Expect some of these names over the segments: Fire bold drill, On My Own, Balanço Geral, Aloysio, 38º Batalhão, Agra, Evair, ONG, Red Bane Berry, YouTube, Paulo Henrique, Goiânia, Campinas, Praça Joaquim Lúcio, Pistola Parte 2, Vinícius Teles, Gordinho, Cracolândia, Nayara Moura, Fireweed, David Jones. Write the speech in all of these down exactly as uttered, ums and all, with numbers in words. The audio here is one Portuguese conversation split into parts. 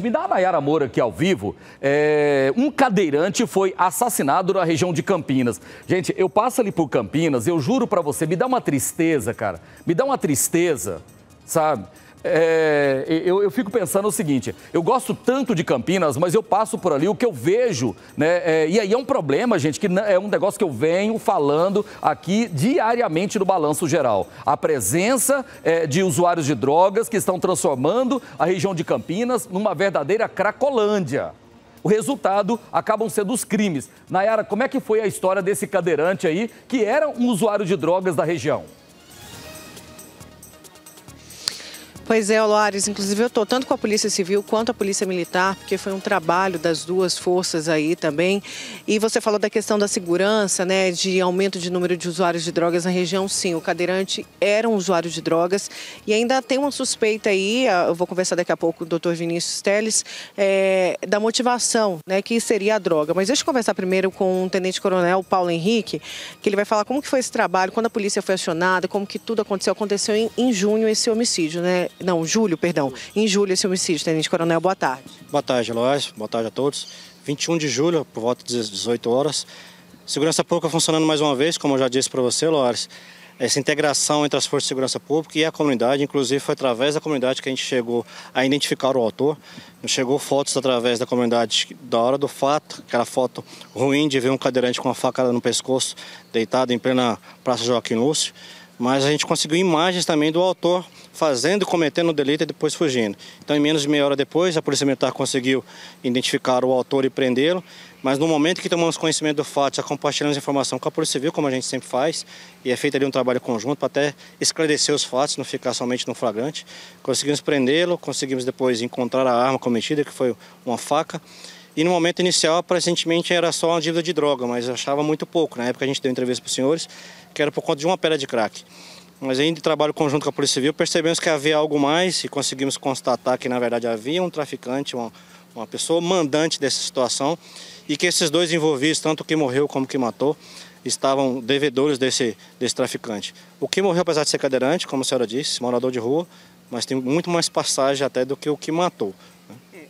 Me dá a Nayara Moura aqui ao vivo, é, um cadeirante foi assassinado na região de Campinas. Gente, eu passo ali por Campinas, eu juro pra você, me dá uma tristeza, cara, me dá uma tristeza, sabe? É, eu, eu fico pensando o seguinte, eu gosto tanto de Campinas, mas eu passo por ali, o que eu vejo, né? É, e aí é um problema, gente, que é um negócio que eu venho falando aqui diariamente no Balanço Geral. A presença é, de usuários de drogas que estão transformando a região de Campinas numa verdadeira Cracolândia. O resultado acabam sendo os crimes. Nayara, como é que foi a história desse cadeirante aí, que era um usuário de drogas da região? Pois é, Aloysio, inclusive eu estou tanto com a Polícia Civil quanto a Polícia Militar, porque foi um trabalho das duas forças aí também. E você falou da questão da segurança, né, de aumento de número de usuários de drogas na região. Sim, o cadeirante era um usuário de drogas e ainda tem uma suspeita aí, eu vou conversar daqui a pouco com o doutor Vinícius Teles, é, da motivação, né, que seria a droga. Mas deixa eu conversar primeiro com o tenente-coronel Paulo Henrique, que ele vai falar como que foi esse trabalho, quando a polícia foi acionada, como que tudo aconteceu. Aconteceu em, em junho esse homicídio, né? Não, julho, perdão. Em julho esse homicídio, Tenente Coronel, boa tarde. Boa tarde, Aloysio. Boa tarde a todos. vinte e um de julho, por volta das dezoito horas. Segurança Pública funcionando mais uma vez, como eu já disse para você, Aloysio. Essa integração entre as forças de segurança pública e a comunidade, inclusive foi através da comunidade que a gente chegou a identificar o autor. Chegou fotos através da comunidade da hora do fato, aquela foto ruim de ver um cadeirante com uma faca no pescoço, deitado em plena Praça Joaquim Lúcio. Mas a gente conseguiu imagens também do autor fazendo, cometendo o delito e depois fugindo. Então, em menos de meia hora depois, a Polícia Militar conseguiu identificar o autor e prendê-lo. Mas no momento que tomamos conhecimento do fato, já compartilhamos informação com a Polícia Civil, como a gente sempre faz, e é feito ali um trabalho conjunto para até esclarecer os fatos, não ficar somente no flagrante. Conseguimos prendê-lo, conseguimos depois encontrar a arma cometida, que foi uma faca. E no momento inicial, aparentemente, era só uma dívida de droga, mas achava muito pouco. Na época, a gente deu entrevista para os senhores, que era por conta de uma pedra de crack. Mas ainda em trabalho conjunto com a Polícia Civil, percebemos que havia algo mais e conseguimos constatar que, na verdade, havia um traficante, uma, uma pessoa mandante dessa situação, e que esses dois envolvidos, tanto que morreu como que matou, estavam devedores desse, desse traficante. O que morreu, apesar de ser cadeirante, como a senhora disse, morador de rua, mas tem muito mais passagem até do que o que matou.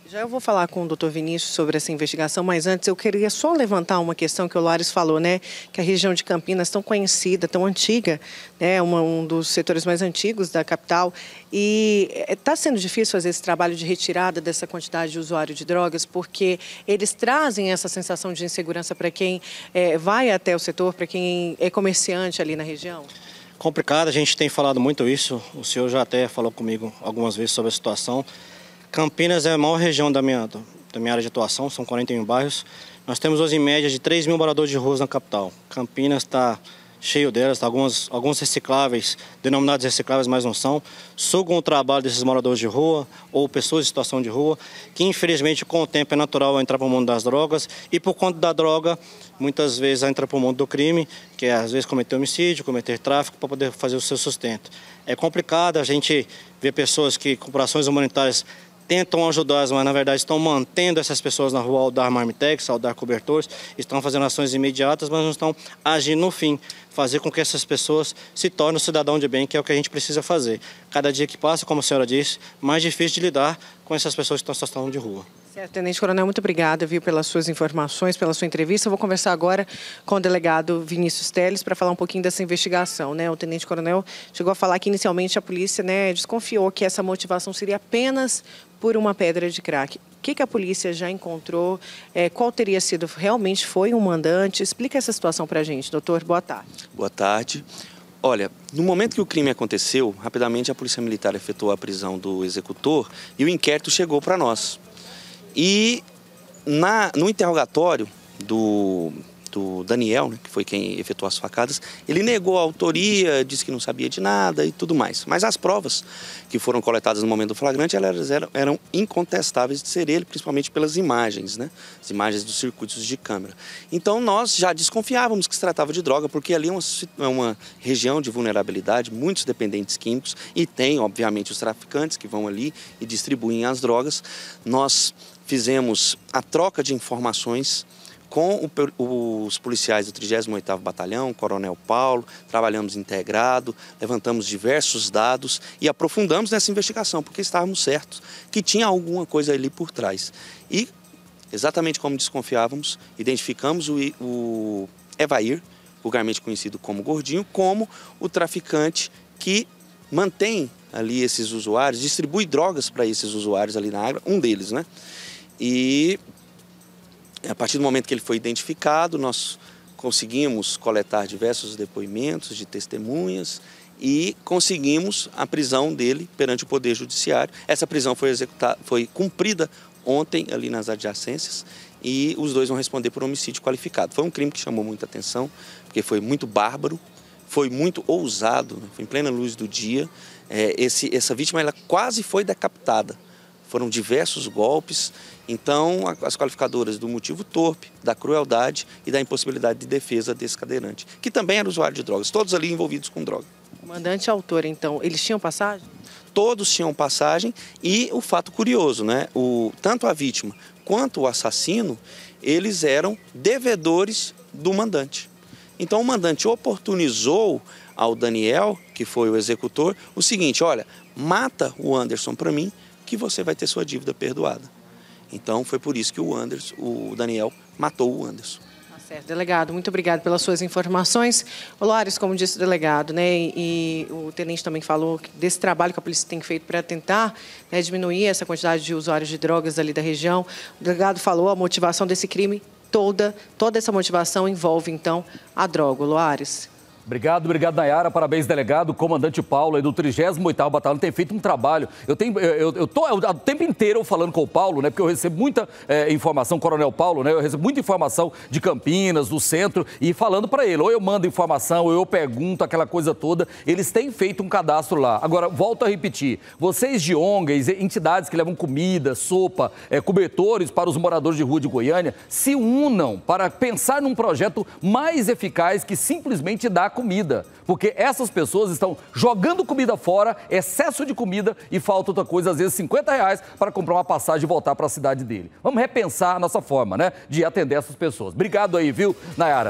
Já eu vou falar com o doutor Vinícius sobre essa investigação, mas antes eu queria só levantar uma questão que o Aloysio falou, né? Que a região de Campinas, tão conhecida, tão antiga, né? Uma, um dos setores mais antigos da capital. E está sendo difícil fazer esse trabalho de retirada dessa quantidade de usuário de drogas, porque eles trazem essa sensação de insegurança para quem é, vai até o setor, para quem é comerciante ali na região? Complicado, a gente tem falado muito isso. O senhor já até falou comigo algumas vezes sobre a situação. Campinas é a maior região da minha, da minha área de atuação, são quarenta e um bairros. Nós temos hoje, em média, de três mil moradores de ruas na capital. Campinas está cheio delas, tá alguns, alguns recicláveis, denominados recicláveis, mas não são, sugam o trabalho desses moradores de rua ou pessoas em situação de rua, que infelizmente com o tempo é natural entrar para o mundo das drogas e por conta da droga, muitas vezes entrar para o mundo do crime, que é às vezes cometer homicídio, cometer tráfico para poder fazer o seu sustento. É complicado a gente ver pessoas que com ações humanitárias tentam ajudar, mas na verdade estão mantendo essas pessoas na rua ao dar marmitex, ao dar cobertores, estão fazendo ações imediatas, mas não estão agindo no fim, fazer com que essas pessoas se tornem um cidadão de bem, que é o que a gente precisa fazer. Cada dia que passa, como a senhora disse, mais difícil de lidar com essas pessoas que estão em situação de rua. Certo, Tenente Coronel, muito obrigada, viu, pelas suas informações, pela sua entrevista. Eu vou conversar agora com o delegado Vinícius Teles para falar um pouquinho dessa investigação, né? O Tenente Coronel chegou a falar que inicialmente a polícia, né, desconfiou que essa motivação seria apenas por uma pedra de crack. O que, que a polícia já encontrou? É, qual teria sido? Realmente foi um mandante? Explica essa situação para a gente, doutor. Boa tarde. Boa tarde. Olha, no momento que o crime aconteceu, rapidamente a Polícia Militar efetuou a prisão do executor e o inquérito chegou para nós. E na, no interrogatório do, do Daniel, né, que foi quem efetuou as facadas, ele negou a autoria, disse que não sabia de nada e tudo mais. Mas as provas que foram coletadas no momento do flagrante, elas eram, eram incontestáveis de ser ele, principalmente pelas imagens, né? As imagens dos circuitos de câmera. Então nós já desconfiávamos que se tratava de droga, porque ali é uma, é uma região de vulnerabilidade, muitos dependentes químicos, e tem, obviamente, os traficantes que vão ali e distribuem as drogas. Nós fizemos a troca de informações com o, os policiais do trigésimo oitavo Batalhão, Coronel Paulo, trabalhamos integrado, levantamos diversos dados e aprofundamos nessa investigação, porque estávamos certos que tinha alguma coisa ali por trás. E, exatamente como desconfiávamos, identificamos o, o Evair, vulgarmente conhecido como Gordinho, como o traficante que mantém ali esses usuários, distribui drogas para esses usuários ali na Agra, um deles, né? E a partir do momento que ele foi identificado, nós conseguimos coletar diversos depoimentos de testemunhas e conseguimos a prisão dele perante o Poder Judiciário. Essa prisão foi executada, foi cumprida ontem ali nas adjacências e os dois vão responder por homicídio qualificado. Foi um crime que chamou muita atenção, porque foi muito bárbaro, foi muito ousado, né? Foi em plena luz do dia. É, esse, essa vítima ela quase foi decapitada. Foram diversos golpes, então as qualificadoras do motivo torpe, da crueldade e da impossibilidade de defesa desse cadeirante, que também era usuário de drogas, todos ali envolvidos com droga. Comandante e autor, então, eles tinham passagem? Todos tinham passagem e o fato curioso, né? O, tanto a vítima quanto o assassino, eles eram devedores do mandante. Então o mandante oportunizou ao Daniel, que foi o executor, o seguinte: olha, mata o Anderson para mim, que você vai ter sua dívida perdoada. Então, foi por isso que o Anderson, o Daniel matou o Anderson. Tá certo, delegado. Muito obrigado pelas suas informações. O Loares, como disse o delegado, né, e o tenente também falou desse trabalho que a polícia tem feito para tentar, né, diminuir essa quantidade de usuários de drogas ali da região. O delegado falou a motivação desse crime toda, toda essa motivação envolve, então, a droga. O Loares. Obrigado, obrigado, Nayara. Parabéns, delegado. Comandante Paulo, aí do trigésimo oitavo Batalhão, tem feito um trabalho. Eu tenho, eu, eu tô o tempo inteiro falando com o Paulo, né? Porque eu recebo muita é, informação, Coronel Paulo, né? Eu recebo muita informação de Campinas, do centro, e falando para ele. Ou eu mando informação, ou eu pergunto, aquela coisa toda. Eles têm feito um cadastro lá. Agora, volto a repetir. Vocês de O N Gs, entidades que levam comida, sopa, é, cobertores para os moradores de rua de Goiânia, se unam para pensar num projeto mais eficaz que simplesmente dá comida, porque essas pessoas estão jogando comida fora, excesso de comida e falta outra coisa, às vezes cinquenta reais para comprar uma passagem e voltar para a cidade dele. Vamos repensar a nossa forma, né, de atender essas pessoas. Obrigado aí, viu, Nayara?